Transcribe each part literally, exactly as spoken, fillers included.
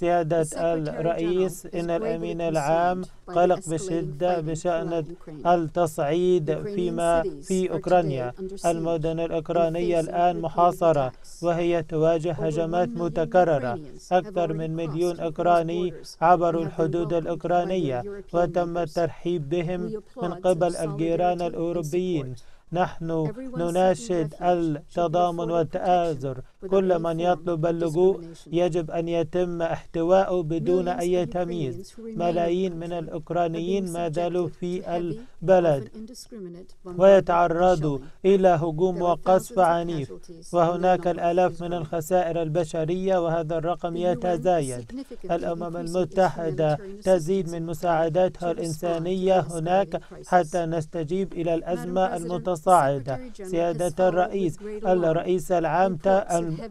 سيادة الرئيس، إن الأمين العام قلق بشدة بشأن التصعيد فيما في أوكرانيا. المدن الأوكرانية الآن محاصرة وهي تواجه هجمات متكررة. أكثر من مليون أوكراني عبروا الحدود الأوكرانية وتم الترحيب بهم من قبل الجيران الأوروبيين. نحن نناشد التضامن والتآزر. كل من يطلب اللجوء يجب أن يتم احتواؤه بدون أي تمييز. ملايين من الأوكرانيين ما زالوا في البلد ويتعرضوا إلى هجوم وقصف عنيف، وهناك الآلاف من الخسائر البشرية وهذا الرقم يتزايد. الأمم المتحدة تزيد من مساعداتها الإنسانية هناك حتى نستجيب إلى الأزمة المتصلة. صاعدة. سيادة الرئيس، الرئيس العام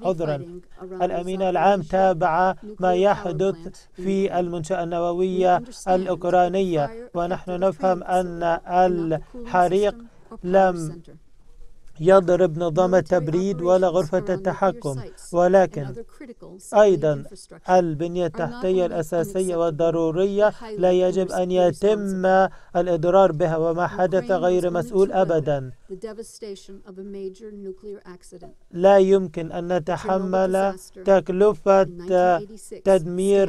عذرا الأمين العام تابع ما يحدث في المنشأة النووية الأوكرانية، ونحن نفهم أن الحريق لم يضرب نظام التبريد ولا غرفة التحكم، ولكن أيضا البنية التحتية الأساسية والضرورية لا يجب أن يتم الإضرار بها، وما حدث غير مسؤول أبدا. لا يمكن أن نتحمل تكلفة تدمير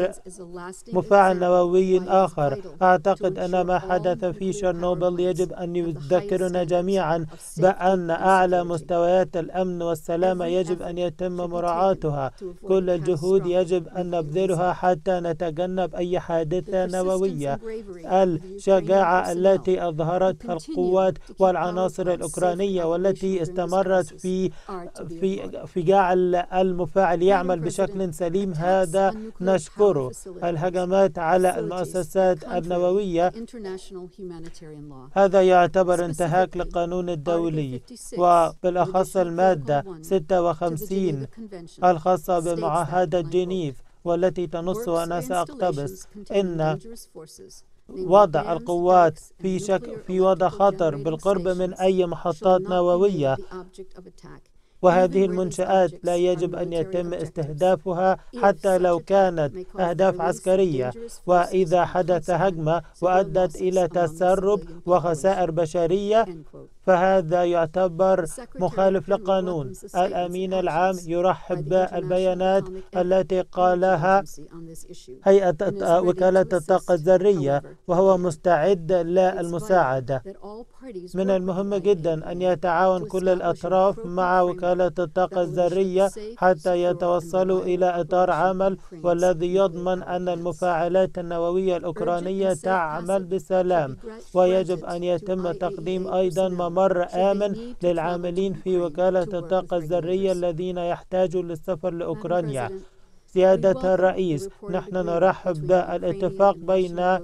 مفاعل نووي آخر. أعتقد أن ما حدث في شرنوبل يجب أن يذكرنا جميعا بأن أعلى مستويات الأمن والسلامة يجب أن يتم مراعاتها. كل الجهود يجب أن نبذلها حتى نتجنب أي حادثة نووية. الشجاعة التي أظهرتها القوات والعناصر الأوكرانية والتي استمرت في في في جعل المفاعل يعمل بشكل سليم، هذا نشكره. الهجمات على المؤسسات النووية هذا يعتبر انتهاك للقانون الدولي، وبالأخص المادة ستة وخمسين الخاصة بمعاهدة جنيف والتي تنص، وأنا سأقتبس، إن وضع القوات في شك في وضع خطر بالقرب من أي محطات نووية، وهذه المنشآت لا يجب أن يتم استهدافها حتى لو كانت أهداف عسكرية. وإذا حدث هجمة وأدت إلى تسرب وخسائر بشرية فهذا يعتبر مخالف للقانون. الأمين العام يرحب بالبيانات التي قالها هيئة وكالة الطاقة الذرية وهو مستعد للمساعدة. من المهم جدا أن يتعاون كل الأطراف مع وكالة الطاقة الذرية حتى يتوصلوا إلى إطار عمل والذي يضمن أن المفاعلات النووية الأوكرانية تعمل بسلام. ويجب أن يتم تقديم أيضا ممر آمن للعاملين في وكالة الطاقة الذرية الذين يحتاجون للسفر لأوكرانيا. سيادة الرئيس، نحن نرحب بالاتفاق بين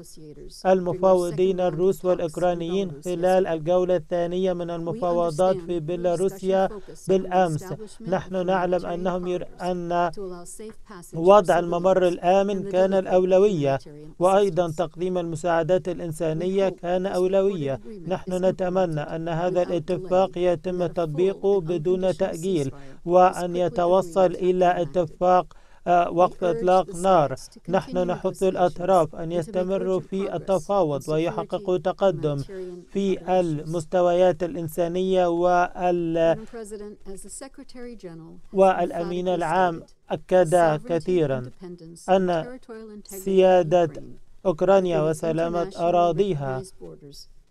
المفاوضين الروس والأوكرانيين خلال الجولة الثانية من المفاوضات في بيلاروسيا بالأمس. نحن نعلم أنهم ير... أن وضع الممر الآمن كان الأولوية، وأيضا تقديم المساعدات الإنسانية كان أولوية. نحن نتمنى أن هذا الاتفاق يتم تطبيقه بدون تأجيل وأن يتوصل إلى اتفاق وقف إطلاق نار. نحن نحث الأطراف أن يستمروا في التفاوض ويحققوا تقدم في المستويات الإنسانية. وال... والأمين العام أكد كثيرا أن سيادة أوكرانيا وسلامة أراضيها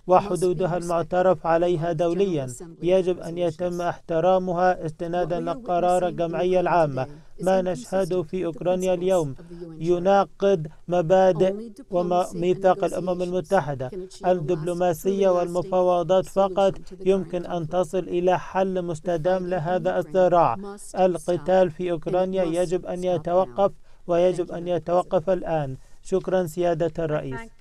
وحدودها المعترف عليها دوليا يجب أن يتم احترامها استنادا لقرار الجمعية العامة. ما نشهده في أوكرانيا اليوم يناقض مبادئ وميثاق الأمم المتحدة. الدبلوماسية والمفاوضات فقط يمكن أن تصل إلى حل مستدام لهذا الصراع. القتال في أوكرانيا يجب أن يتوقف ويجب أن يتوقف الآن. شكرا سيادة الرئيس.